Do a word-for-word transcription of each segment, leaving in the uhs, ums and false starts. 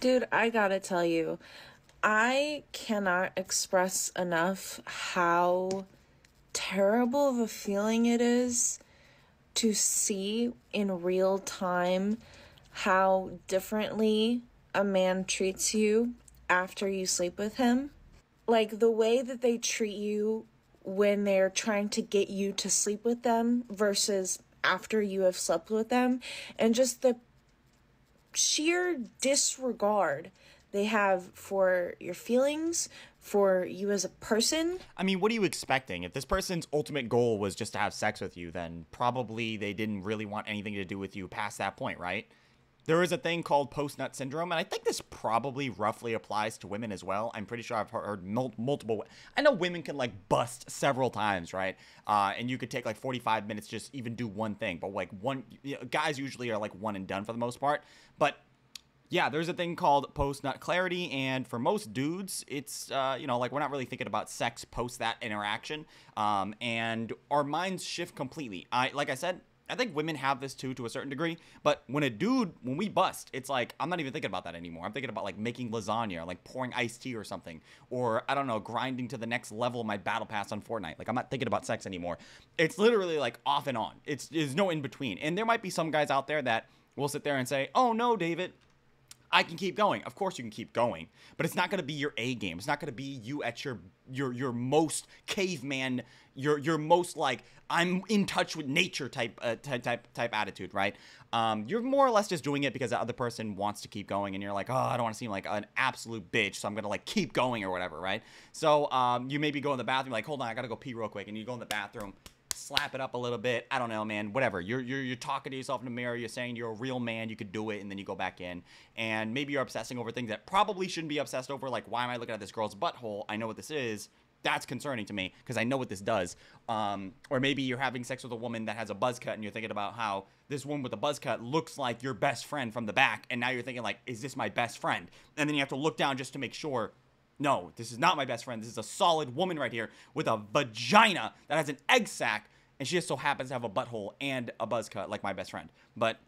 Dude, I gotta tell you, I cannot express enough how terrible of a feeling it is to see in real time how differently a man treats you after you sleep with him. Like, the way that they treat you when they're trying to get you to sleep with them versus after you have slept with them, and just the sheer disregard they have for your feelings, for you as a person. I mean, what are you expecting? If this person's ultimate goal was just to have sex with you, then probably they didn't really want anything to do with you past that point, right? There is a thing called post-nut syndrome, and I think this probably roughly applies to women as well. I'm pretty sure I've heard mul multiple... I know women can, like, bust several times, right? Uh, and you could take, like, forty-five minutes to just even do one thing. But, like, one... You know, guys usually are, like, one and done for the most part. But... yeah, there's a thing called post-nut clarity, and for most dudes, it's, uh, you know, like, we're not really thinking about sex post that interaction, um, and our minds shift completely. I, like I said, I think women have this too to a certain degree, but when a dude, when we bust, it's like, I'm not even thinking about that anymore. I'm thinking about, like, making lasagna, or, like, pouring iced tea or something, or, I don't know, grinding to the next level of my battle pass on Fortnite. Like, I'm not thinking about sex anymore. It's literally, like, off and on. It's, there's no in between, and there might be some guys out there that will sit there and say, oh, no, David, I can keep going. Of course you can keep going, but it's not going to be your A game. It's not going to be you at your your your most caveman, your your most, like, I'm in touch with nature type uh, type, type type attitude, right? Um, you're more or less just doing it because the other person wants to keep going, and you're like, oh, I don't want to seem like an absolute bitch, so I'm gonna, like, keep going or whatever, right? So um, you maybe go in the bathroom, like, hold on, I gotta go pee real quick, and you go in the bathroom. Slap it up a little bit. I don't know, man. Whatever. You're, you're you're talking to yourself in the mirror. You're saying you're a real man. You could do it. And then you go back in. And maybe you're obsessing over things that probably shouldn't be obsessed over. Like, why am I looking at this girl's butthole? I know what this is. That's concerning to me because I know what this does. Um, or maybe you're having sex with a woman that has a buzz cut and you're thinking about how this woman with a buzz cut looks like your best friend from the back. And now you're thinking, like, is this my best friend? And then you have to look down just to make sure. No, this is not my best friend. This is a solid woman right here with a vagina that has an egg sac, and she just so happens to have a butthole and a buzz cut like my best friend. But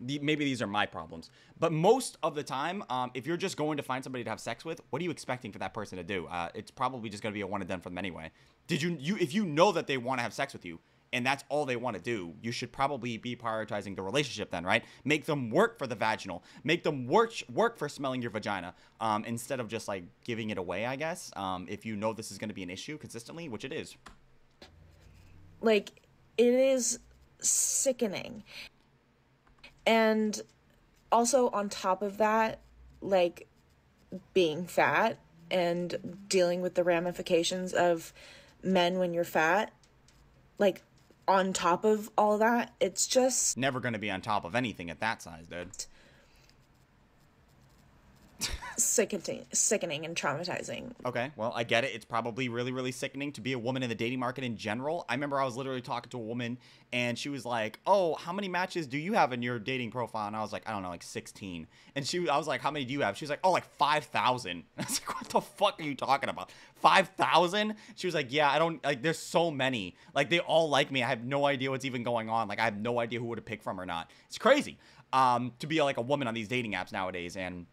the, maybe these are my problems. But most of the time, um, if you're just going to find somebody to have sex with, what are you expecting for that person to do? Uh, it's probably just going to be a one and done for them anyway. Did you, you if you know that they want to have sex with you, and that's all they want to do, you should probably be prioritizing the relationship then, right? Make them work for the vaginal. Make them work work for smelling your vagina um, instead of just, like, giving it away, I guess, um, if you know this is going to be an issue consistently, which it is. Like, it is sickening. And also on top of that, like, being fat and dealing with the ramifications of men when you're fat, like, on top of all that, it's just... never going to be on top of anything at that size, dude. Sickening, sickening and traumatizing. Okay, well, I get it. It's probably really, really sickening to be a woman in the dating market in general. I remember I was literally talking to a woman, and she was like, oh, how many matches do you have in your dating profile? And I was like, I don't know, like sixteen. And she, I was like, how many do you have? She was like, oh, like five thousand. And I was like, what the fuck are you talking about? five thousand? She was like, yeah, I don't, like, there's so many. Like, they all like me. I have no idea what's even going on. Like, I have no idea who to pick from or not. It's crazy um, to be, like, a woman on these dating apps nowadays, and...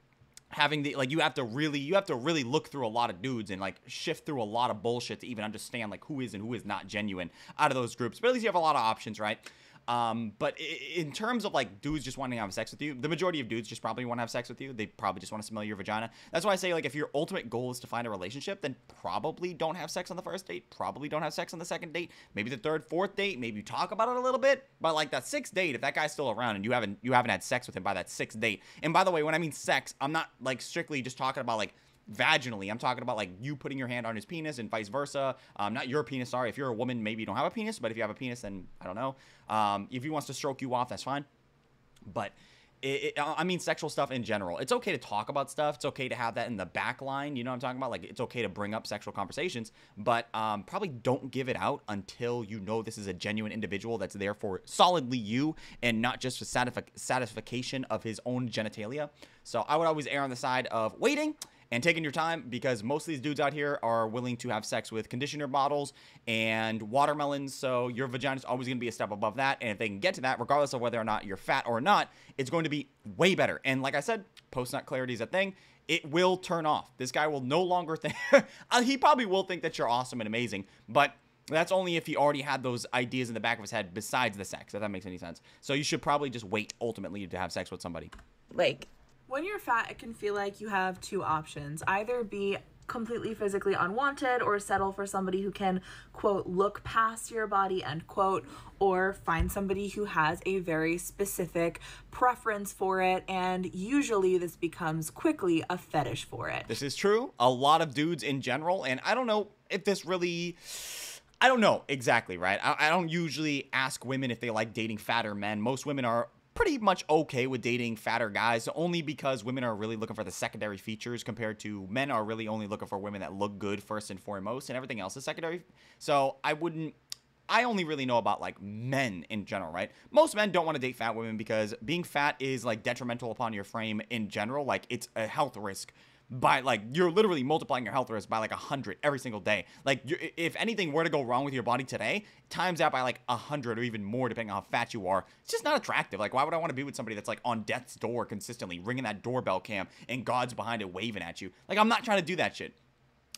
having the, like, you have to really, you have to really look through a lot of dudes and, like, shift through a lot of bullshit to even understand, like, who is and who is not genuine out of those groups. But at least you have a lot of options, right? Um, but in terms of, like, dudes just wanting to have sex with you, the majority of dudes just probably want to have sex with you. They probably just want to smell your vagina. That's why I say, like, if your ultimate goal is to find a relationship, then probably don't have sex on the first date. Probably don't have sex on the second date. Maybe the third, fourth date. Maybe you talk about it a little bit. But, like, that sixth date, if that guy's still around and you haven't you haven't had sex with him by that sixth date. And by the way, when I mean sex, I'm not, like, strictly just talking about, like, vaginally. I'm talking about, like, you putting your hand on his penis and vice versa. Um, not your penis, sorry. If you're a woman, maybe you don't have a penis, but if you have a penis, then I don't know. Um, if he wants to stroke you off, that's fine. But it, it, I mean, sexual stuff in general. It's okay to talk about stuff. It's okay to have that in the back line. You know what I'm talking about? Like, it's okay to bring up sexual conversations, but um, probably don't give it out until you know this is a genuine individual that's there for solidly you and not just for satisf- satisfaction of his own genitalia. So I would always err on the side of waiting and taking your time, because most of these dudes out here are willing to have sex with conditioner bottles and watermelons, so your vagina's always going to be a step above that, and if they can get to that, regardless of whether or not you're fat or not, it's going to be way better. And like I said, post-nut clarity is a thing. It will turn off. This guy will no longer think, he probably will think that you're awesome and amazing, but that's only if he already had those ideas in the back of his head besides the sex, if that makes any sense. So you should probably just wait, ultimately, to have sex with somebody. Like, when you're fat, it can feel like you have two options. Either be completely physically unwanted or settle for somebody who can, quote, look past your body, end quote, or find somebody who has a very specific preference for it, and usually this becomes quickly a fetish for it. This is true. A lot of dudes in general, and I don't know if this really... I don't know exactly, right? I, I don't usually ask women if they like dating fatter men. Most women are pretty much okay with dating fatter guys, only because women are really looking for the secondary features compared to men are really only looking for women that look good first and foremost, and everything else is secondary. So I wouldn't, I only really know about like men in general, right? Most men don't want to date fat women because being fat is like detrimental upon your frame in general. Like, it's a health risk. By like, you're literally multiplying your health risk by like a hundred every single day. Like, you're, if anything were to go wrong with your body today, times that by like a hundred or even more, depending on how fat you are. It's just not attractive. Like, why would I want to be with somebody that's like on death's door consistently, ringing that doorbell cam and God's behind it waving at you? Like, I'm not trying to do that shit.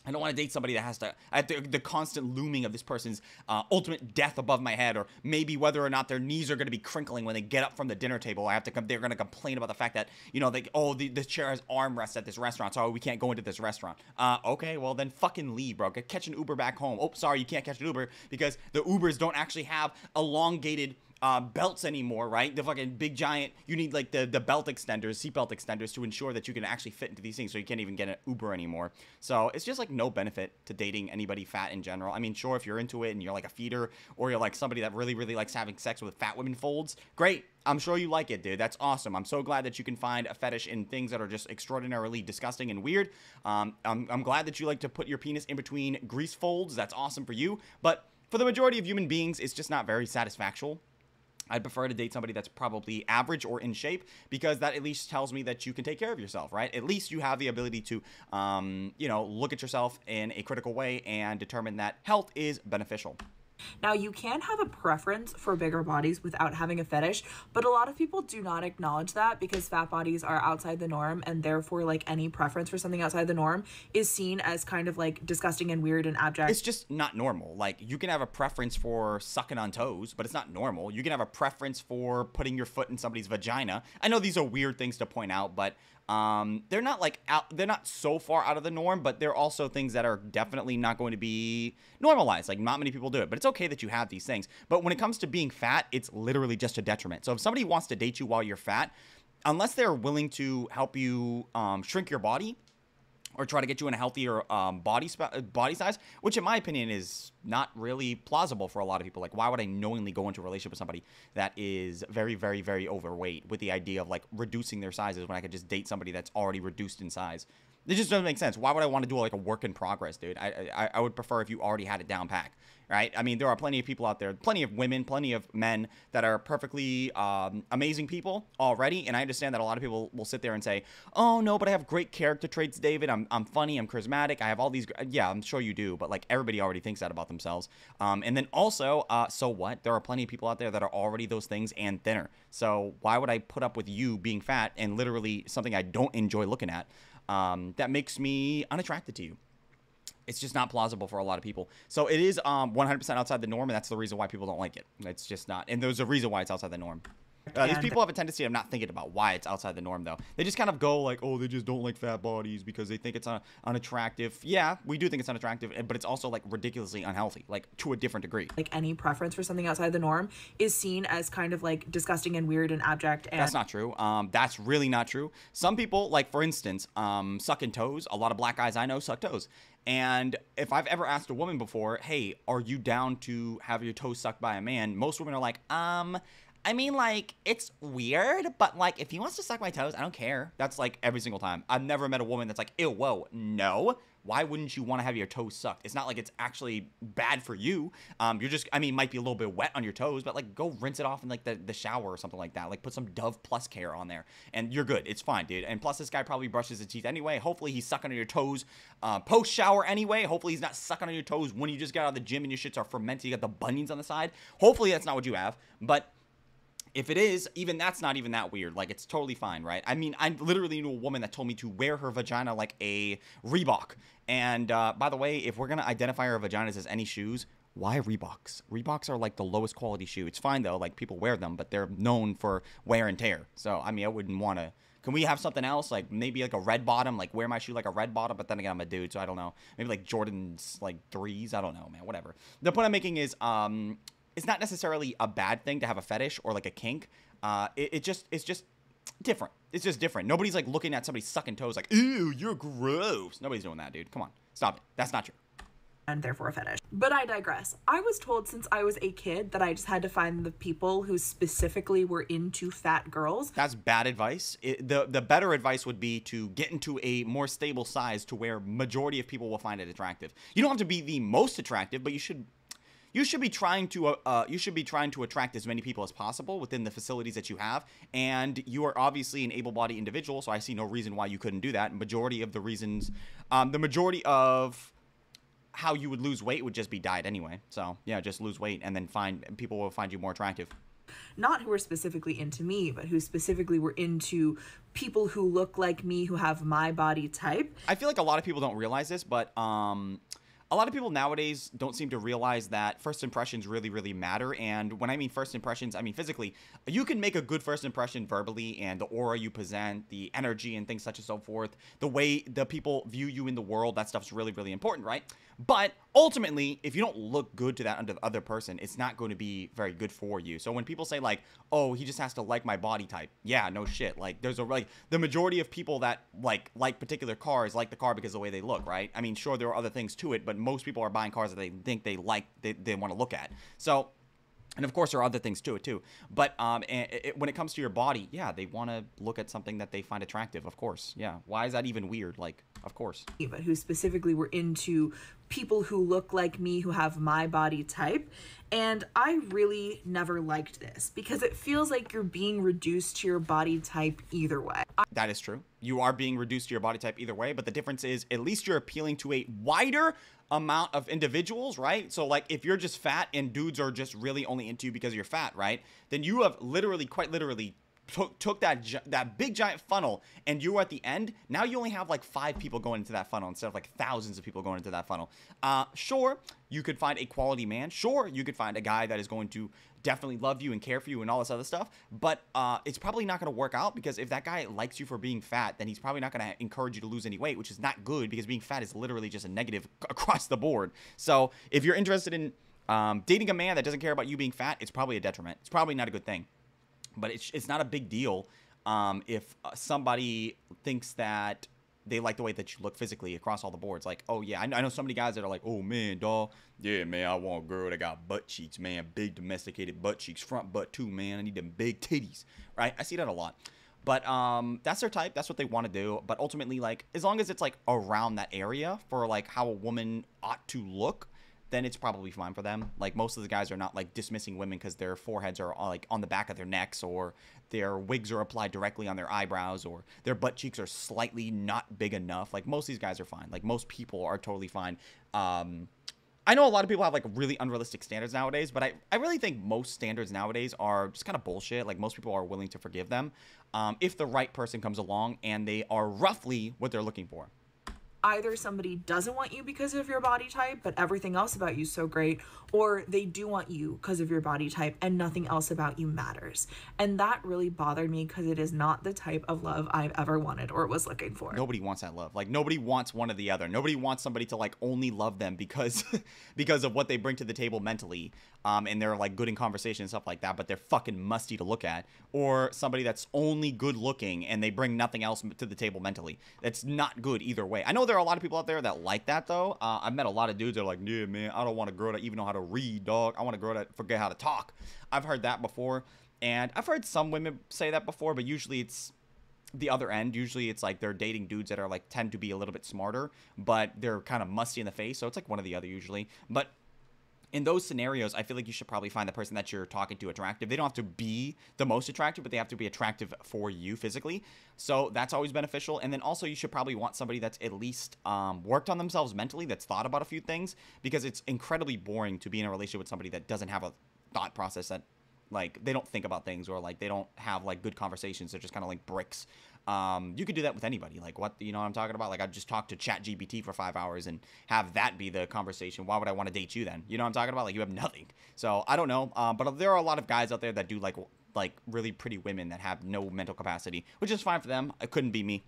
I don't want to date somebody that has to, I have to, the constant looming of this person's uh, ultimate death above my head, or maybe whether or not their knees are going to be crinkling when they get up from the dinner table. I have to come, they're going to complain about the fact that, you know, they, oh, the, the chair has armrests at this restaurant, so we can't go into this restaurant. Uh, okay, well then fucking leave, bro. Catch an Uber back home. Oh, sorry, you can't catch an Uber because the Ubers don't actually have elongated Uh, belts anymore, right? The fucking big giant, you need like the, the belt extenders, seatbelt extenders to ensure that you can actually fit into these things, so you can't even get an Uber anymore. So it's just like no benefit to dating anybody fat in general. I mean, sure, if you're into it and you're like a feeder, or you're like somebody that really, really likes having sex with fat women folds, great. I'm sure you like it, dude. That's awesome. I'm so glad that you can find a fetish in things that are just extraordinarily disgusting and weird. Um, I'm, I'm glad that you like to put your penis in between grease folds. That's awesome for you. But for the majority of human beings, it's just not very satisfactory. I'd prefer to date somebody that's probably average or in shape, because that at least tells me that you can take care of yourself, right? At least you have the ability to, um, you know, look at yourself in a critical way and determine that health is beneficial. Now, you can have a preference for bigger bodies without having a fetish, but a lot of people do not acknowledge that because fat bodies are outside the norm, and therefore, like, any preference for something outside the norm is seen as kind of, like, disgusting and weird and abject. It's just not normal. Like, you can have a preference for sucking on toes, but it's not normal. You can have a preference for putting your foot in somebody's vagina. I know these are weird things to point out, but... Um, they're not like out, they're not so far out of the norm, but they're also things that are definitely not going to be normalized. Like, not many people do it, but it's okay that you have these things. But when it comes to being fat, it's literally just a detriment. So if somebody wants to date you while you're fat, unless they're willing to help you, um, shrink your body or try to get you in a healthier, um, body, body size, which in my opinion is not really plausible for a lot of people. Like, why would I knowingly go into a relationship with somebody that is very, very, very overweight with the idea of like reducing their sizes when I could just date somebody that's already reduced in size? It just doesn't make sense. Why would I want to do like a work in progress, dude? I, I, I would prefer if you already had it down pack, right? I mean, there are plenty of people out there, plenty of women, plenty of men that are perfectly um, amazing people already. And I understand that a lot of people will sit there and say, oh no, but I have great character traits, David. I'm, I'm funny. I'm charismatic. I have all these. Yeah, I'm sure you do. But like, everybody already thinks that about themselves. Um, and then also, uh, so what? There are plenty of people out there that are already those things and thinner. So why would I put up with you being fat and literally something I don't enjoy looking at? Um, that makes me unattracted to you. It's just not plausible for a lot of people. So it is um, one hundred percent outside the norm, and that's the reason why people don't like it. It's just not. And there's a reason why it's outside the norm. Uh, these people have a tendency of not thinking about why it's outside the norm, though. They just kind of go like, oh, they just don't like fat bodies because they think it's un unattractive. Yeah, we do think it's unattractive, but it's also like ridiculously unhealthy, like to a different degree. Like, any preference for something outside the norm is seen as kind of like disgusting and weird and abject. And that's not true. Um, that's really not true. Some people, like for instance, um, sucking toes. A lot of black guys I know suck toes. And if I've ever asked a woman before, hey, are you down to have your toes sucked by a man? Most women are like, um... I mean, like, it's weird, but, like, if he wants to suck my toes, I don't care. That's, like, every single time. I've never met a woman that's like, ew, whoa, no. Why wouldn't you want to have your toes sucked? It's not like it's actually bad for you. Um, you're just, I mean, might be a little bit wet on your toes, but, like, go rinse it off in, like, the, the shower or something like that. Like, put some Dove Plus Care on there, and you're good. It's fine, dude. And plus, this guy probably brushes his teeth anyway. Hopefully, he's sucking on your toes uh, post-shower anyway. Hopefully, he's not sucking on your toes when you just got out of the gym and your shits are fermented. You got the bunions on the side. Hopefully, that's not what you have, but... if it is, even that's not even that weird. Like, it's totally fine, right? I mean, I literally knew a woman that told me to wear her vagina like a Reebok. And, uh, by the way, if we're going to identify our vaginas as any shoes, why Reeboks? Reeboks are, like, the lowest quality shoe. It's fine, though. Like, people wear them, but they're known for wear and tear. So, I mean, I wouldn't want to... Can we have something else? Like, maybe, like, a red bottom? Like, wear my shoe like a red bottom? But then again, I'm a dude, so I don't know. Maybe, like, Jordan's, like, threes? I don't know, man. Whatever. The point I'm making is, um... it's not necessarily a bad thing to have a fetish or like a kink. Uh, it, it just, it's just different. It's just different. Nobody's like looking at somebody sucking toes like, ew, you're gross. Nobody's doing that, dude. Come on. Stop it. That's not true. And therefore a fetish. But I digress. I was told since I was a kid that I just had to find the people who specifically were into fat girls. That's bad advice. It, the, the better advice would be to get into a more stable size to where majority of people will find it attractive. You don't have to be the most attractive, but you should... You should be trying to uh, you should be trying to attract as many people as possible within the facilities that you have, and you are obviously an able-bodied individual, so I see no reason why you couldn't do that. Majority of the reasons, um, the majority of how you would lose weight would just be diet anyway. So yeah, just lose weight, and then find people will find you more attractive. Not who were specifically into me, but who specifically were into people who look like me, who have my body type. I feel like a lot of people don't realize this, but. Um, A lot of people nowadays don't seem to realize that first impressions really, really matter. And when I mean first impressions, I mean physically. You can make a good first impression verbally, and the aura you present, the energy and things such and so forth, the way the people view you in the world, that stuff's really, really important, right? But ultimately, if you don't look good to that other person, it's not going to be very good for you. So when people say like, oh, he just has to like my body type. Yeah, no shit. Like there's a like the majority of people that like like particular cars like the car because of the way they look, right? I mean, sure, there are other things to it, but most people are buying cars that they think they like, they, they want to look at. So, and of course there are other things to it too. But um, it, it, when it comes to your body, yeah, they want to look at something that they find attractive, of course. Yeah. Why is that even weird? Like, of course. But who specifically were into people who look like me, who have my body type. And I really never liked this because it feels like you're being reduced to your body type either way. I that is true. You are being reduced to your body type either way, but the difference is at least you're appealing to a wider amount of individuals, right? So like if you're just fat and dudes are just really only into you because you're fat, right? Then you have literally, quite literally, Took, took that that big giant funnel and you were at the end. Now you only have like five people going into that funnel instead of like thousands of people going into that funnel. Uh, sure, you could find a quality man. Sure, you could find a guy that is going to definitely love you and care for you and all this other stuff. But uh, it's probably not going to work out because if that guy likes you for being fat, then he's probably not going to encourage you to lose any weight, which is not good because being fat is literally just a negative across the board. So if you're interested in um, dating a man that doesn't care about you being fat, it's probably a detriment. It's probably not a good thing. But it's, it's not a big deal um, if somebody thinks that they like the way that you look physically across all the boards. Like, oh, yeah, I know, I know so many guys that are like, oh, man, dog. Yeah, man, I want a girl that got butt cheeks, man. Big domesticated butt cheeks. Front butt, too, man. I need them big titties, right? I see that a lot. But um, that's their type. That's what they want to do. But ultimately, like, as long as it's, like, around that area for, like, how a woman ought to look, then it's probably fine for them. Like most of the guys are not like dismissing women because their foreheads are like on the back of their necks or their wigs are applied directly on their eyebrows or their butt cheeks are slightly not big enough. Like most of these guys are fine. Like most people are totally fine. Um, I know a lot of people have like really unrealistic standards nowadays, but I, I really think most standards nowadays are just kind of bullshit. Like most people are willing to forgive them um, if the right person comes along and they are roughly what they're looking for. Either somebody doesn't want you because of your body type, but everything else about you is so great, or they do want you because of your body type and nothing else about you matters. And that really bothered me because it is not the type of love I've ever wanted or was looking for. Nobody wants that love. Like nobody wants one or the other. Nobody wants somebody to like only love them because because of what they bring to the table mentally. Um, and they're like good in conversation and stuff like that, but they're fucking musty to look at. Or somebody that's only good looking and they bring nothing else to the table mentally. That's not good either way. I know there There are a lot of people out there that like that though. Uh, I've met a lot of dudes that are like, yeah, man, I don't want a girl that even know how to read, dog. I want a girl that forget how to talk. I've heard that before. And I've heard some women say that before, but usually it's the other end. Usually it's like they're dating dudes that are like tend to be a little bit smarter, but they're kind of musty in the face. So it's like one or the other usually. But in those scenarios, I feel like you should probably find the person that you're talking to attractive. They don't have to be the most attractive, but they have to be attractive for you physically. So that's always beneficial. And then also you should probably want somebody that's at least um, worked on themselves mentally, that's thought about a few things, because it's incredibly boring to be in a relationship with somebody that doesn't have a thought process, that like they don't think about things, or like they don't have like good conversations. They're just kind of like bricks. Um, you could do that with anybody. Like what, you know what I'm talking about? Like I'd just talk to Chat G P T for five hours and have that be the conversation. Why would I want to date you then? You know what I'm talking about? Like you have nothing. So I don't know. Um, but there are a lot of guys out there that do like, like really pretty women that have no mental capacity, which is fine for them. It couldn't be me.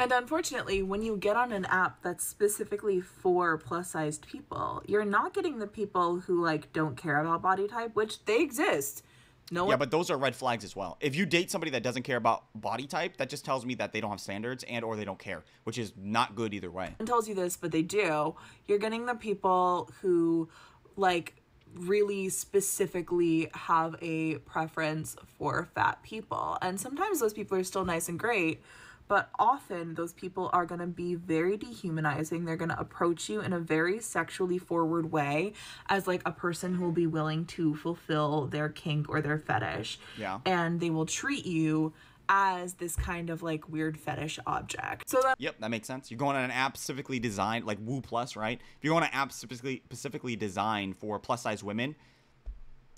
And unfortunately, when you get on an app that's specifically for plus-sized people, you're not getting the people who like don't care about body type, which they exist. No one- yeah, but those are red flags as well. If you date somebody that doesn't care about body type, that just tells me that they don't have standards and or they don't care, which is not good either way. And tells you this, but they do. You're getting the people who like really specifically have a preference for fat people. And sometimes those people are still nice and great, but often those people are going to be very dehumanizing. They're going to approach you in a very sexually forward way as like a person who will be willing to fulfill their kink or their fetish. Yeah. And they will treat you as this kind of like weird fetish object. So that- Yep, that makes sense. You're going on an app specifically designed, like Woo Plus, right? If you're on an app specifically, specifically designed for plus size women,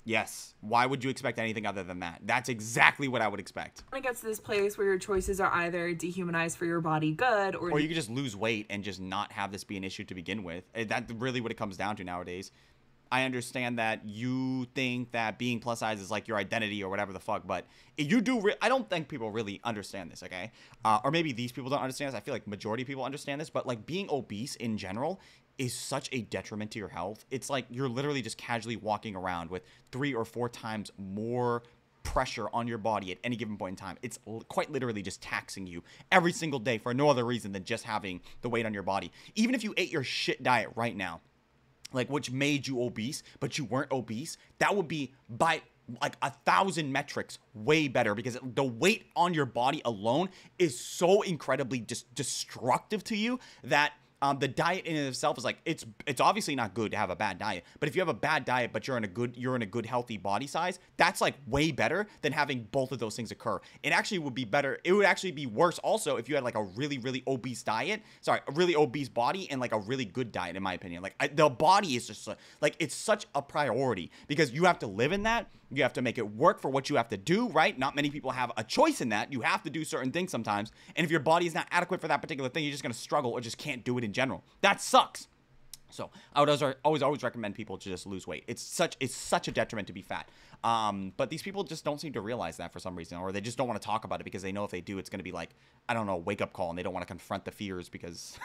yes. Why would you expect anything other than that? That's exactly what I would expect. When it gets to this place where your choices are either dehumanized for your body good or... Or you could just lose weight and just not have this be an issue to begin with. That's really what it comes down to nowadays. I understand that you think that being plus size is like your identity or whatever the fuck, but you do... Re- I don't think people really understand this, okay? Uh, or maybe these people don't understand this. I feel like majority of people understand this, but like being obese in general is such a detriment to your health. It's like you're literally just casually walking around with three or four times more pressure on your body at any given point in time. It's l- quite literally just taxing you every single day for no other reason than just having the weight on your body. Even if you ate your shit diet right now, like which made you obese, but you weren't obese, that would be by like a thousand metrics way better, because the weight on your body alone is so incredibly just destructive to you that Um, the diet in itself is like, it's it's obviously not good to have a bad diet, but if you have a bad diet but you're in a good you're in a good healthy body size, that's like way better than having both of those things occur. It actually would be better. It would actually be worse also if you had like a really really obese diet, sorry, a really obese body and like a really good diet, in my opinion. Like I, the body is just like, it's such a priority because you have to live in that. You have to make it work for what you have to do, right? Not many people have a choice in that. You have to do certain things sometimes. And if your body is not adequate for that particular thing, you're just going to struggle or just can't do it in general. That sucks. So I would always, always, always recommend people to just lose weight. It's such, it's such a detriment to be fat. Um, but these people just don't seem to realize that for some reason, or they just don't want to talk about it because they know if they do, it's going to be like, I don't know, a wake up call, and they don't want to confront the fears because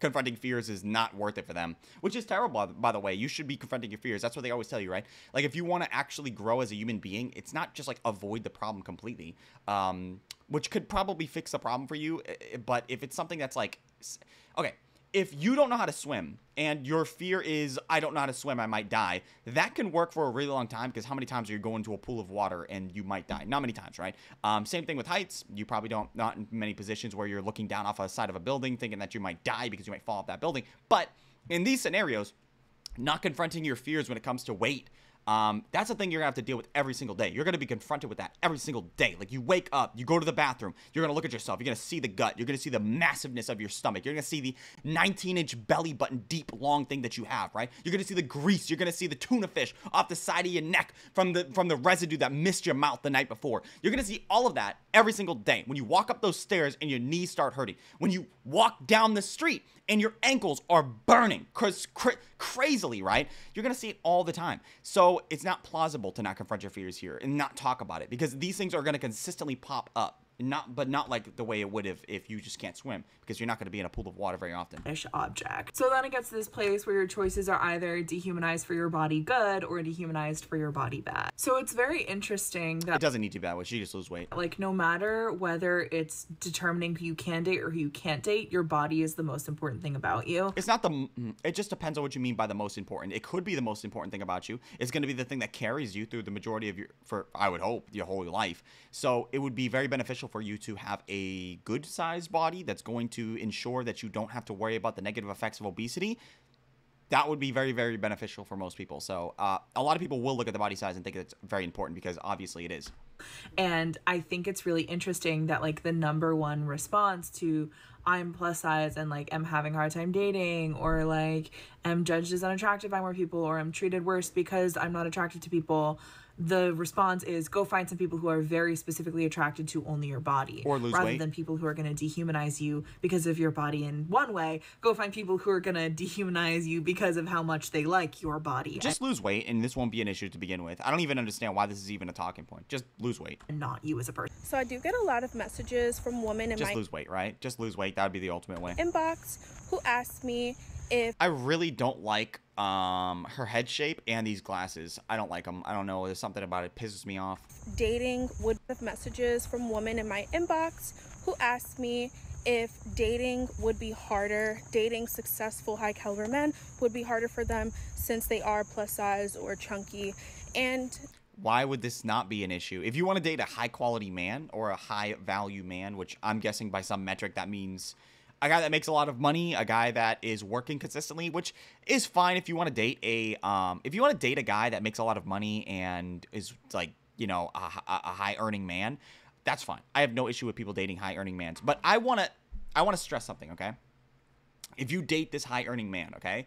confronting fears is not worth it for them, which is terrible, by the way. You should be confronting your fears. That's what they always tell you, right? Like if you want to actually grow as a human being, it's not just like avoid the problem completely, um, which could probably fix the problem for you. But if it's something that's like, okay, if you don't know how to swim and your fear is, I don't know how to swim, I might die, that can work for a really long time, because how many times are you going to a pool of water and you might die? Not many times, right? Um, same thing with heights. You probably don't, not in many positions where you're looking down off a side of a building thinking that you might die because you might fall off that building. But in these scenarios, not confronting your fears when it comes to weight, Um, that's the thing you're gonna have to deal with every single day. You're gonna be confronted with that every single day. Like you wake up, you go to the bathroom, you're gonna look at yourself, you're gonna see the gut, you're gonna see the massiveness of your stomach, you're gonna see the nineteen inch belly button deep long thing that you have, right? You're gonna see the grease, you're gonna see the tuna fish off the side of your neck from the from the residue that missed your mouth the night before. You're gonna see all of that every single day. When you walk up those stairs and your knees start hurting, when you walk down the street and your ankles are burning cr- cr- crazily, right? You're gonna see it all the time. So it's not plausible to not confront your fears here and not talk about it, because these things are gonna consistently pop up. Not, but not like the way it would if, if you just can't swim, because you're not going to be in a pool of water very often. Object. So then it gets to this place where your choices are either dehumanized for your body good or dehumanized for your body bad. So it's very interesting that it doesn't need to be that way. She just lose weight. Like, no matter whether it's determining who you can date or who you can't date, your body is the most important thing about you. It's not the, it just depends on what you mean by the most important. It could be the most important thing about you. It's going to be the thing that carries you through the majority of your, for I would hope, your whole life. So it would be very beneficial for you to have a good sized body that's going to ensure that you don't have to worry about the negative effects of obesity. That would be very, very beneficial for most people. So uh, a lot of people will look at the body size and think it's very important, because obviously it is. And I think it's really interesting that, like, the number one response to I'm plus size and, like, I'm having a hard time dating, or, like, I'm judged as unattractive by more people, or I'm treated worse because I'm not attractive to people, the response is go find some people who are very specifically attracted to only your body, or lose rather weight. Than people who are going to dehumanize you because of your body in one way. Go find people who are going to dehumanize you because of how much they like your body. Just lose weight and this won't be an issue to begin with. I don't even understand why this is even a talking point. Just lose weight. And not you as a person. So I do get a lot of messages from women in just my just lose weight, right? Just lose weight. That would be the ultimate way. Inbox, who asked me if I really don't like um her head shape and these glasses. I don't like them. I don't know, there's something about it, it pisses me off. Dating would have messages from women in my inbox who asked me if dating would be harder, dating successful high caliber men would be harder for them since they are plus size or chunky. And why would this not be an issue? If you want to date a high quality man or a high value man, which I'm guessing by some metric that means a guy that makes a lot of money, a guy that is working consistently, which is fine if you want to date a um, if you want to date a guy that makes a lot of money and is, like, you know, a, a high earning man, that's fine. I have no issue with people dating high earning men. But I want to I want to stress something, okay? If you date this high earning man, okay,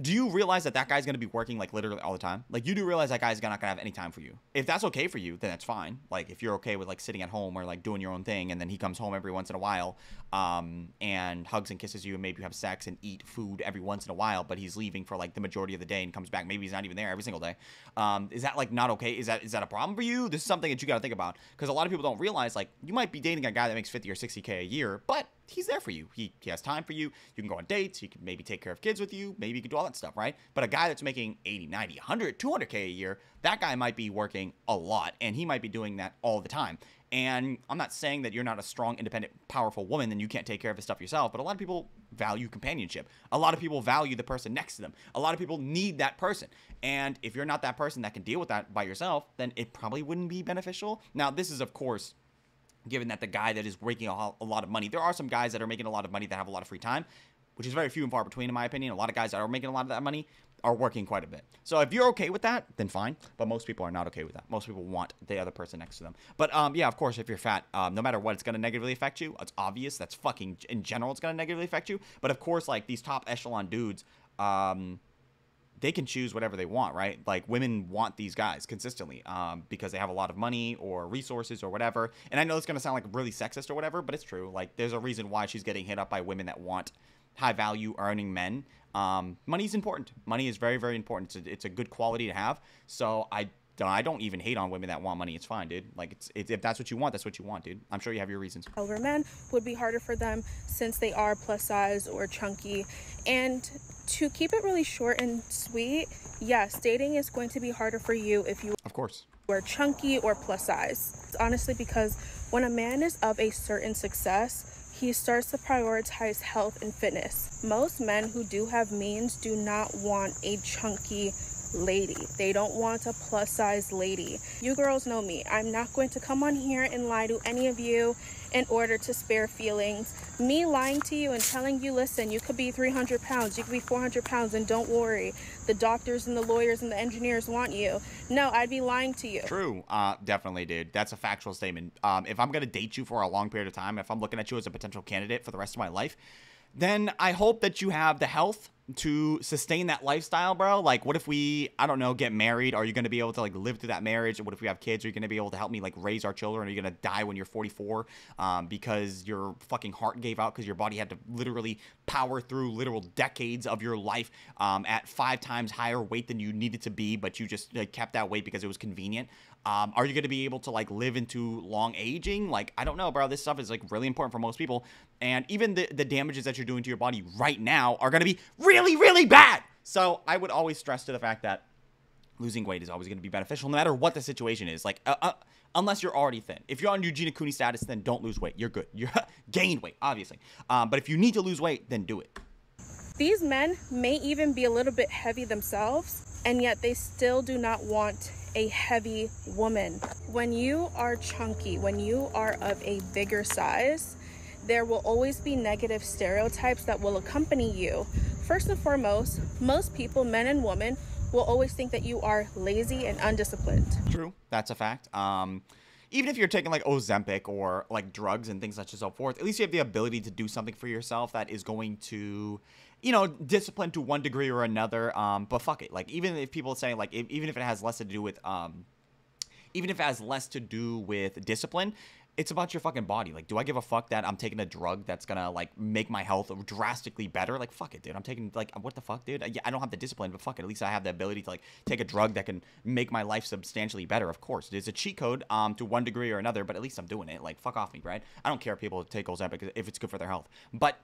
do you realize that that guy's going to be working, like, literally all the time? Like, you do realize that guy's not going to have any time for you. If that's okay for you, then that's fine. Like, if you're okay with, like, sitting at home or, like, doing your own thing, and then he comes home every once in a while um, and hugs and kisses you, and maybe you have sex and eat food every once in a while, but he's leaving for, like, the majority of the day and comes back. Maybe he's not even there every single day. Um, is that, like, not okay? Is that is that a problem for you? This is something that you got to think about, because a lot of people don't realize, like, you might be dating a guy that makes fifty or sixty K a year, but he's there for you. He, he has time for you. You can go on dates. He can maybe take care of kids with you. Maybe you can do all that stuff, right? But a guy that's making eighty, ninety, a hundred, two hundred K a year, that guy might be working a lot, and he might be doing that all the time. And I'm not saying that you're not a strong, independent, powerful woman and you can't take care of this stuff yourself, but a lot of people value companionship. A lot of people value the person next to them. A lot of people need that person. And if you're not that person that can deal with that by yourself, then it probably wouldn't be beneficial. Now, this is, of course, given that the guy that is making a lot of money, there are some guys that are making a lot of money that have a lot of free time, which is very few and far between, in my opinion. A lot of guys that are making a lot of that money are working quite a bit. So if you're okay with that, then fine. But most people are not okay with that. Most people want the other person next to them. But um, yeah, of course, if you're fat, um, no matter what, it's going to negatively affect you. It's obvious. That's fucking, in general, it's going to negatively affect you. But of course, like, these top echelon dudes, um, they can choose whatever they want, right? Like, women want these guys consistently um, because they have a lot of money or resources or whatever. And I know it's going to sound like really sexist or whatever, but it's true. Like, there's a reason why she's getting hit up by women that want high value earning men. Um, money is important. Money is very, very important. It's a, it's a good quality to have. So I, I don't even hate on women that want money. It's fine, dude. Like, it's, it's if that's what you want, that's what you want, dude. I'm sure you have your reasons. Older men would be harder for them since they are plus size or chunky. And to keep it really short and sweet, yes, dating is going to be harder for you if you of course are chunky or plus size. It's honestly because when a man is of a certain success, he starts to prioritize health and fitness. Most men who do have means do not want a chunky lady. They don't want a plus size lady. You girls know me. I'm not going to come on here and lie to any of you in order to spare feelings. Me lying to you and telling you, listen, you could be three hundred pounds, you could be four hundred pounds, and don't worry, the doctors and the lawyers and the engineers want you. No, I'd be lying to you. True. Uh, definitely, dude. That's a factual statement. Um, if I'm going to date you for a long period of time, if I'm looking at you as a potential candidate for the rest of my life, then I hope that you have the health to sustain that lifestyle, bro. Like, what if we, I don't know, get married? Are you going to be able to, like, live through that marriage? What if we have kids? Are you going to be able to help me, like, raise our children? Are you going to die when you're forty-four um, because your fucking heart gave out because your body had to literally power through literal decades of your life um, at five times higher weight than you needed to be, but you just, like, kept that weight because it was convenient? Um, are you going to be able to, like, live into long aging? Like, I don't know, bro. This stuff is, like, really important for most people. And even the, the damages that you're doing to your body right now are going to be really, really bad. So I would always stress to the fact that losing weight is always going to be beneficial no matter what the situation is. Like, uh, uh, unless you're already thin. If you're on Eugenia Cooney status, then don't lose weight. You're good. You're gained weight, obviously. Um, but if you need to lose weight, then do it. These men may even be a little bit heavy themselves, and yet they still do not want a heavy woman. When you are chunky, when you are of a bigger size, there will always be negative stereotypes that will accompany you. First and foremost, most people, men and women, will always think that you are lazy and undisciplined. True, that's a fact. Um, even if you're taking like Ozempic or like drugs and things such and so forth, at least you have the ability to do something for yourself that is going to, you know, discipline to one degree or another. Um, but fuck it. Like, even if people say like, if, even if it has less to do with, um, even if it has less to do with discipline, it's about your fucking body. Like, do I give a fuck that I'm taking a drug that's gonna, like, make my health drastically better? Like, fuck it, dude. I'm taking, like, what the fuck, dude? Yeah, I don't have the discipline, but fuck it. At least I have the ability to, like, take a drug that can make my life substantially better, of course. It's a cheat code um, to one degree or another, but at least I'm doing it. Like, fuck off me, right? I don't care if people take Ozempic if it's good for their health. But,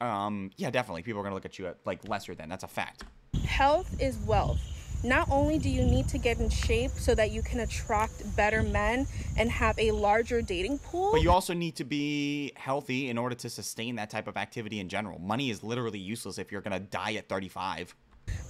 um, yeah, definitely. People are gonna look at you at, like, lesser than. That's a fact. Health is wealth. Not only do you need to get in shape so that you can attract better men and have a larger dating pool, but you also need to be healthy in order to sustain that type of activity in general. Money is literally useless if you're going to die at thirty-five.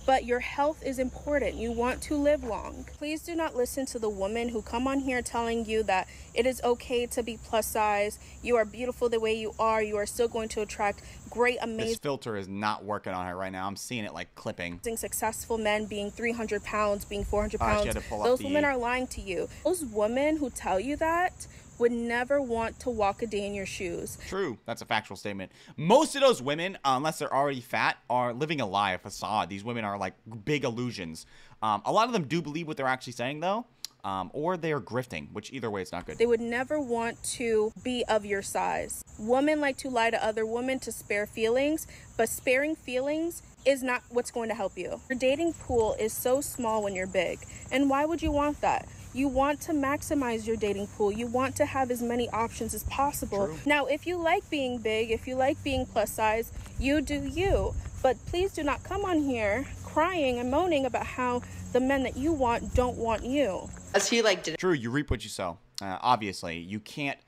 But your health is important. You want to live long. Please do not listen to the women who come on here telling you that it is okay to be plus size. You are beautiful the way you are. You are still going to attract great, amazing... This filter is not working on her right now. I'm seeing it like clipping. ...successful men being three hundred pounds, being four hundred pounds. Uh, she had to pull up. Those women are lying to you. Those women who tell you that would never want to walk a day in your shoes. True. That's a factual statement. Most of those women, unless they're already fat, are living a lie, a facade. These women are like big illusions. Um, a lot of them do believe what they're actually saying, though, um, or they are grifting, which either way is not good. They would never want to be of your size. Women like to lie to other women to spare feelings, but sparing feelings is not what's going to help you. Your dating pool is so small when you're big, and why would you want that? You want to maximize your dating pool. You want to have as many options as possible. True. Now, if you like being big, if you like being plus size, you do you. But please do not come on here crying and moaning about how the men that you want don't want you. As he like did. True, you reap what you sow. Uh, obviously, you can't.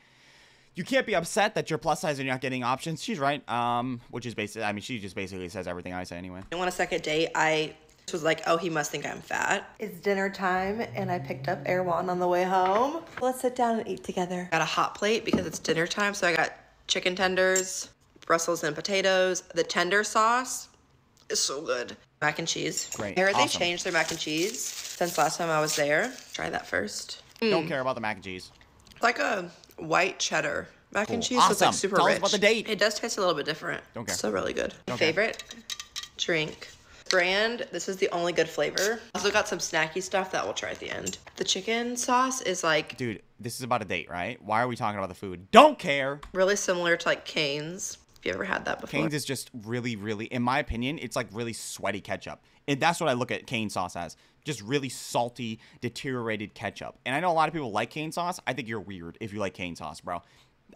You can't be upset that you're plus size and you're not getting options. She's right. Um, which is basically, I mean, she just basically says everything I say anyway. And on a second date, I was like, oh, he must think I'm fat. It's dinner time and I picked up Erwan on the way home. Let's sit down and eat together. Got a hot plate because it's dinner time, so I got chicken tenders, Brussels and potatoes. The tender sauce is so good. Mac and cheese. Great. They awesome. Changed their mac and cheese since last time I was there. Try that first. Mm. Don't care about the mac and cheese. It's like a white cheddar mac cool. and cheese. Awesome. So it's like super Tell rich. Us about the date. It does taste a little bit different. Don't care. It's still really good. Don't Favorite care. Drink. Brand, this is the only good flavor. Also got some snacky stuff that we'll try at the end. The chicken sauce is like, dude, this is about a date, right? Why are we talking about the food? Don't care. Really similar to like Cane's, if you ever had that before. Cane's is just really, really, in my opinion, it's like really sweaty ketchup. And that's what I look at Cane sauce as, just really salty, deteriorated ketchup. And I know a lot of people like Cane sauce. I think you're weird if you like Cane sauce, bro.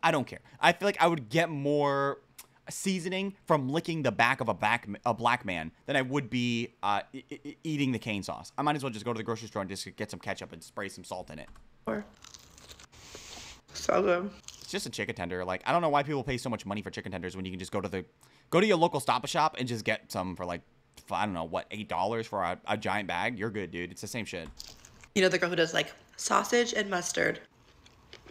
I don't care. I feel like I would get more seasoning from licking the back of a back a black man than I would be uh, e e eating the cane sauce. I might as well just go to the grocery store and just get some ketchup and spray some salt in it. So good. It's just a chicken tender. Like, I don't know why people pay so much money for chicken tenders when you can just go to the go to your local Stop and Shop and just get some for like, I don't know what, eight dollars for a, a giant bag. You're good, dude. It's the same shit. You know the girl who does like sausage and mustard.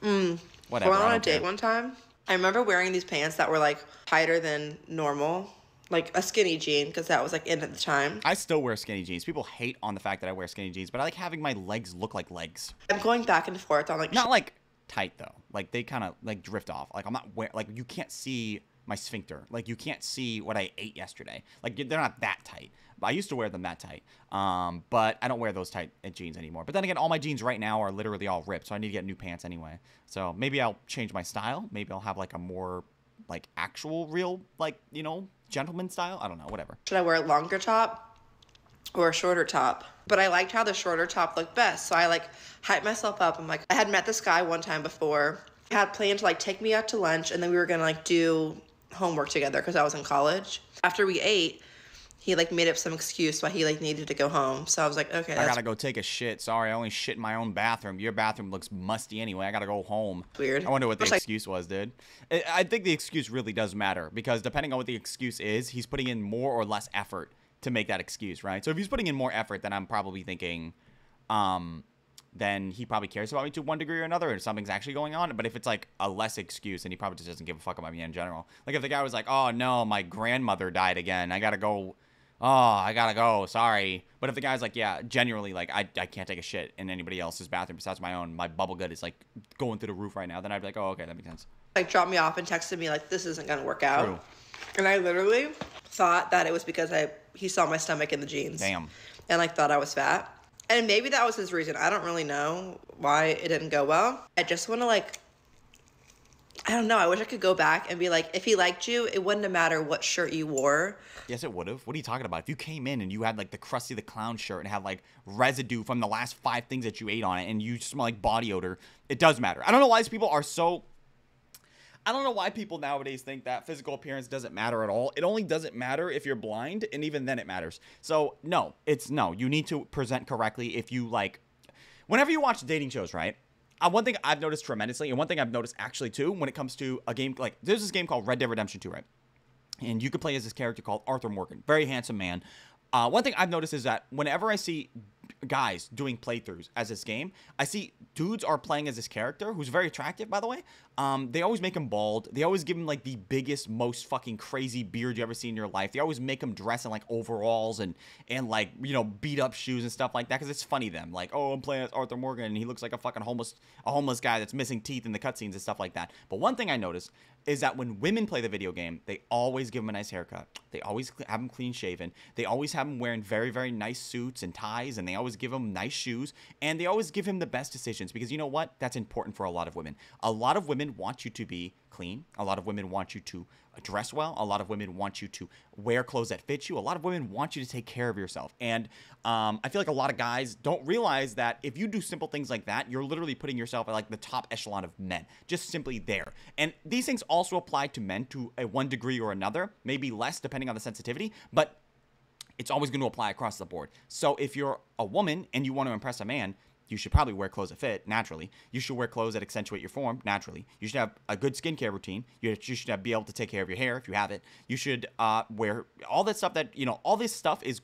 Mm. Whatever. I went on a date one time. I remember wearing these pants that were like tighter than normal, like a skinny jean, because that was like in at the time. I still wear skinny jeans. People hate on the fact that I wear skinny jeans, but I like having my legs look like legs. I'm going back and forth on like, not like tight though. Like they kind of like drift off. Like I'm not wearing, like you can't see my sphincter. Like you can't see what I ate yesterday. Like they're not that tight. I used to wear them that tight, um, but I don't wear those tight jeans anymore. But then again, all my jeans right now are literally all ripped, so I need to get new pants anyway. So maybe I'll change my style. Maybe I'll have like a more like actual real like, you know, gentleman style. I don't know, whatever. Should I wear a longer top or a shorter top. But I liked how the shorter top looked best. So I like hyped myself up. I'm like, I had met this guy one time before. I had planned to like take me out to lunch, and then we were gonna like do homework together because I was in college. After we ate, he like made up some excuse why he like needed to go home. So I was like, okay, that's I gotta go take a shit. Sorry, I only shit in my own bathroom. Your bathroom looks musty anyway. I gotta go home. Weird. I wonder what the Which, excuse like was, dude. I think the excuse really does matter, because depending on what the excuse is, he's putting in more or less effort to make that excuse, right? So if he's putting in more effort, then I'm probably thinking, um, then he probably cares about me to one degree or another, or something's actually going on. But if it's like a less excuse, then he probably just doesn't give a fuck about me in general. Like if the guy was like, oh no, my grandmother died again, I gotta go. Oh, I gotta go. Sorry. But if the guy's like, yeah, generally, like, I, I can't take a shit in anybody else's bathroom besides my own. My bubble gut is, like, going through the roof right now. Then I'd be like, oh, okay, that makes sense. Like, dropped me off and texted me, like, this isn't gonna work out. True. And I literally thought that it was because I he saw my stomach in the jeans. Damn. And, like, thought I was fat. And maybe that was his reason. I don't really know why it didn't go well. I just want to, like, I don't know. I wish I could go back and be like, if he liked you, it wouldn't have mattered what shirt you wore. Yes, it would have. What are you talking about? If you came in and you had like the Krusty the Clown shirt and had like residue from the last five things that you ate on it and you smell like body odor, it does matter. I don't know why these people are so... I don't know why people nowadays think that physical appearance doesn't matter at all. It only doesn't matter if you're blind, and even then it matters. So no, it's no. You need to present correctly if you like... Whenever you watch dating shows, right? Uh, one thing I've noticed tremendously, and one thing I've noticed actually too, when it comes to a game, like there's this game called Red Dead Redemption two, right? And you can play as this character called Arthur Morgan, very handsome man. Uh, one thing I've noticed is that whenever I see guys doing playthroughs as this game, I see dudes are playing as this character who's very attractive, by the way. Um, they always make him bald. They always give him like the biggest, most fucking crazy beard you ever see in your life. They always make him dress in like overalls and and like, you know, beat up shoes and stuff like that, because it's funny to them. Like, oh, I'm playing as Arthur Morgan and he looks like a fucking homeless a homeless guy that's missing teeth in the cutscenes and stuff like that. But one thing I noticed is that when women play the video game, they always give him a nice haircut. They always have him clean shaven. They always have him wearing very, very nice suits and ties, and they always give him nice shoes, and they always give him the best decisions, because you know what? That's important for a lot of women. A lot of women want you to be clean. A lot of women want you to dress well. A lot of women want you to wear clothes that fit you. A lot of women want you to take care of yourself. And um, I feel like a lot of guys don't realize that if you do simple things like that, you're literally putting yourself at like the top echelon of men, just simply there. And these things also apply to men to a one degree or another, maybe less depending on the sensitivity, but it's always going to apply across the board. So if you're a woman and you want to impress a man, you should probably wear clothes that fit, naturally. You should wear clothes that accentuate your form, naturally. You should have a good skincare routine. You should have, be able to take care of your hair if you have it. You should uh, wear all that stuff that, you know, all this stuff is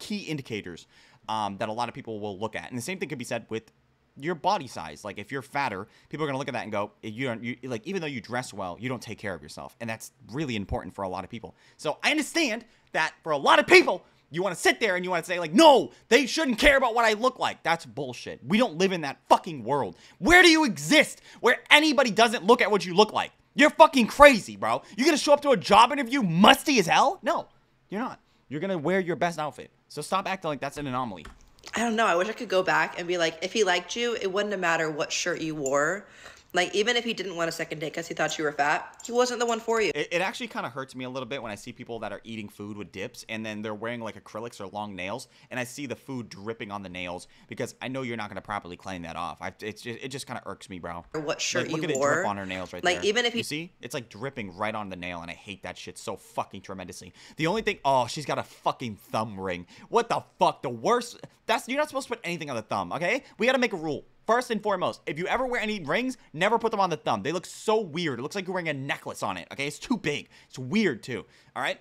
key indicators um, that a lot of people will look at. And the same thing could be said with your body size. Like if you're fatter, people are going to look at that and go, you don't, you, like, even though you dress well, you don't take care of yourself. And that's really important for a lot of people. So I understand that for a lot of people, you want to sit there and you want to say like, no, they shouldn't care about what I look like. That's bullshit. We don't live in that fucking world. Where do you exist where anybody doesn't look at what you look like? You're fucking crazy, bro. You're going to show up to a job interview musty as hell? No, you're not. You're going to wear your best outfit. So stop acting like that's an anomaly. I don't know. I wish I could go back and be like, if he liked you, it wouldn't have mattered what shirt you wore. Like, even if he didn't want a second date because he thought you were fat, he wasn't the one for you. It, it actually kind of hurts me a little bit when I see people that are eating food with dips and then they're wearing, like, acrylics or long nails, and I see the food dripping on the nails because I know you're not going to properly clean that off. I, it's just, it just kind of irks me, bro. Or what shirt like, you look wore. Look at it drip on her nails right like, there. Like, even if he... You see? It's, like, dripping right on the nail, and I hate that shit so fucking tremendously. The only thing... Oh, she's got a fucking thumb ring. What the fuck? The worst... That's You're not supposed to put anything on the thumb, okay? We got to make a rule. First and foremost, if you ever wear any rings, never put them on the thumb. They look so weird. It looks like you're wearing a necklace on it, okay? It's too big. It's weird, too, all right?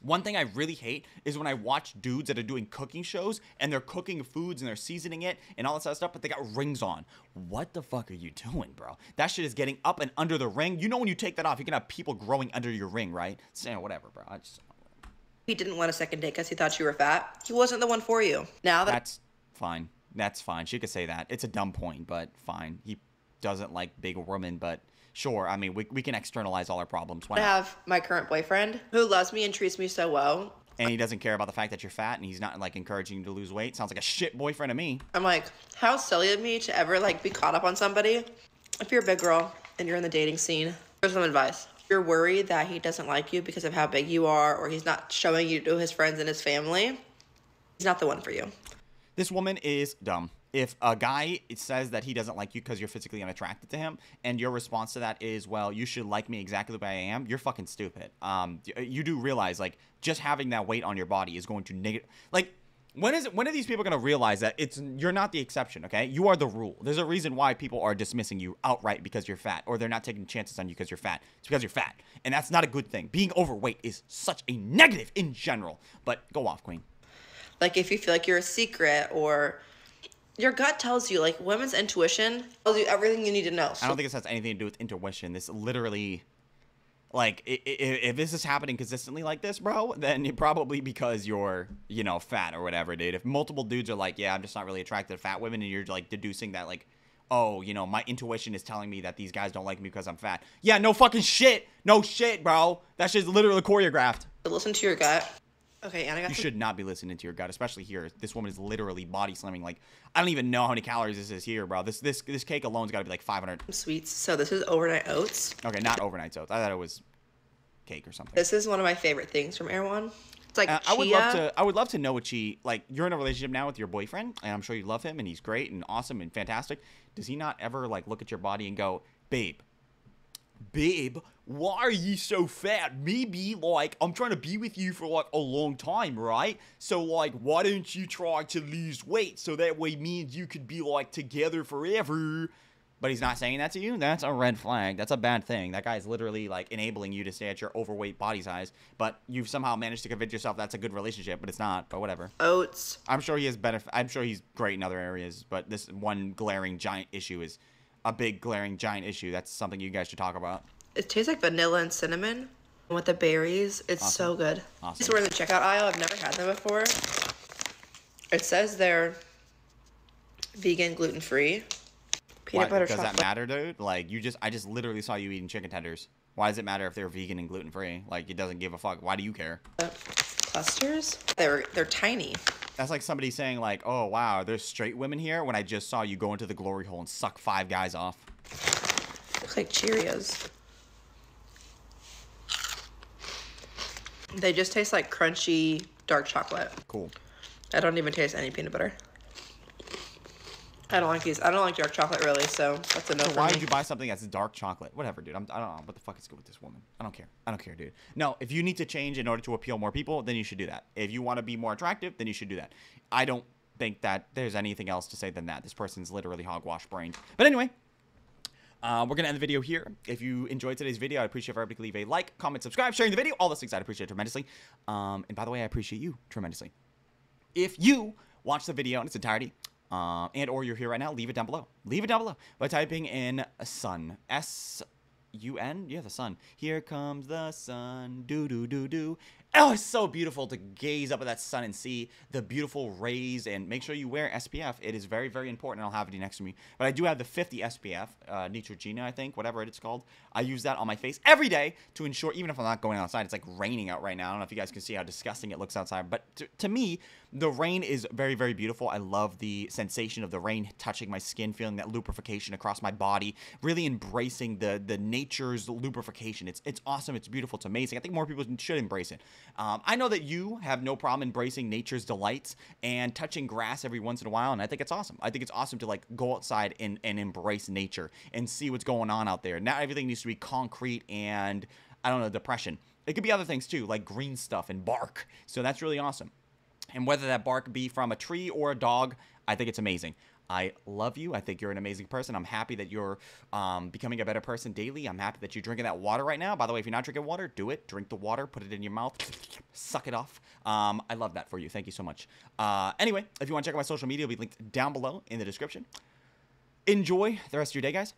One thing I really hate is when I watch dudes that are doing cooking shows and they're cooking foods and they're seasoning it and all this other stuff, but they got rings on. What the fuck are you doing, bro? That shit is getting up and under the ring. You know when you take that off, you can have people growing under your ring, right? So, whatever, bro. I just... He didn't want a second date because he thought you were fat. He wasn't the one for you. Now that... That's fine. That's fine. She could say that. It's a dumb point, but fine. He doesn't like big women, but sure. I mean, we, we can externalize all our problems. Why not? I have my current boyfriend who loves me and treats me so well. And he doesn't care about the fact that you're fat and he's not like encouraging you to lose weight. Sounds like a shit boyfriend to me. I'm like, how silly of me to ever like be caught up on somebody. If you're a big girl and you're in the dating scene, here's some advice. If you're worried that he doesn't like you because of how big you are or he's not showing you to his friends and his family, he's not the one for you. This woman is dumb. If a guy says that he doesn't like you because you're physically unattracted to him, and your response to that is, well, you should like me exactly the way I am, you're fucking stupid. Um, you do realize, like, just having that weight on your body is going to negative, like, when is it, when are these people going to realize that it's, you're not the exception, okay? You are the rule. There's a reason why people are dismissing you outright because you're fat, or they're not taking chances on you because you're fat. It's because you're fat, and that's not a good thing. Being overweight is such a negative in general, but go off, queen. Like, if you feel like you're a secret, or... your gut tells you, like, women's intuition tells you everything you need to know. So I don't think this has anything to do with intuition. This literally, like, if, if this is happening consistently like this, bro, then you're probably because you're, you know, fat or whatever, dude. If multiple dudes are like, yeah, I'm just not really attracted to fat women, and you're, like, deducing that, like, oh, you know, my intuition is telling me that these guys don't like me because I'm fat. Yeah, no fucking shit. No shit, bro. That shit's literally choreographed. But listen to your gut. Okay, and I got you should not be listening to your gut, especially here. This woman is literally body slamming. Like, I don't even know how many calories this is here, bro. This this this cake alone's got to be like five hundred. Sweets. So this is overnight oats. Okay, not overnight oats. I thought it was cake or something. This is one of my favorite things from Erewhon. It's like uh, chia. I would love to. I would love to know what she like. You're in a relationship now with your boyfriend, and I'm sure you love him, and he's great and awesome and fantastic. Does he not ever like look at your body and go, babe? Babe, why are you so fat? Maybe, like, I'm trying to be with you for, like, a long time, right? So, like, why don't you try to lose weight so that way me and you could be, like, together forever? But he's not saying that to you? That's a red flag. That's a bad thing. That guy's literally, like, enabling you to stay at your overweight body size, but you've somehow managed to convince yourself that's a good relationship, but it's not, but whatever. Oats. I'm sure he has benef- I'm sure he's great in other areas, but this one glaring giant issue is... a big glaring giant issue. That's something you guys should talk about. It tastes like vanilla and cinnamon with the berries. It's awesome. So good. Awesome. These were in the checkout aisle. I've never had them before. It says they're vegan, gluten-free, peanut Why, butter, does chocolate. Does that matter, dude? Like, you just, I just literally saw you eating chicken tenders. Why does it matter if they're vegan and gluten-free? Like, it doesn't give a fuck. Why do you care? Uh, clusters? They're, they're tiny. That's like somebody saying, like, oh, wow, there's straight women here when I just saw you go into the glory hole and suck five guys off. Looks like Cheerios. They just taste like crunchy dark chocolate. Cool. I don't even taste any peanut butter. I don't like these. I don't like dark chocolate, really, so that's a no so for why me. Would you buy something that's dark chocolate? Whatever, dude. I'm, I don't know what the fuck is good with this woman. I don't care. I don't care, dude. No, if you need to change in order to appeal more people, then you should do that. If you want to be more attractive, then you should do that. I don't think that there's anything else to say than that. This person's literally hogwash brained. But anyway, uh, we're going to end the video here. If you enjoyed today's video, I appreciate if everybody could leave a like, comment, subscribe, sharing the video. All those things I'd appreciate tremendously. Um, and by the way, I appreciate you tremendously. If you watch the video in its entirety, Um, and or you're here right now, leave it down below. Leave it down below by typing in sun. S U N? Yeah, the sun. Here comes the sun. Do-do-do-do. Oh, it's so beautiful to gaze up at that sun and see the beautiful rays. And make sure you wear S P F. It is very, very important. I'll have it next to me. But I do have the fifty S P F, uh, Neutrogena, I think, whatever it's called. I use that on my face every day to ensure, even if I'm not going outside, it's like raining out right now. I don't know if you guys can see how disgusting it looks outside. But to, to me, the rain is very, very beautiful. I love the sensation of the rain touching my skin, feeling that lubrication across my body, really embracing the, the nature's lubrication. It's, it's awesome. It's beautiful. It's amazing. I think more people should embrace it. Um, I know that you have no problem embracing nature's delights and touching grass every once in a while, and I think it's awesome. I think it's awesome to, like, go outside and, and embrace nature and see what's going on out there. Not everything needs to be concrete and, I don't know, depression. It could be other things, too, like green stuff and bark. So that's really awesome. And whether that bark be from a tree or a dog, I think it's amazing. I love you. I think you're an amazing person. I'm happy that you're um, becoming a better person daily. I'm happy that you're drinking that water right now. By the way, if you're not drinking water, do it. Drink the water. Put it in your mouth. Suck it off. Um, I love that for you. Thank you so much. Uh, anyway, if you want to check out my social media, it'll be linked down below in the description. Enjoy the rest of your day, guys.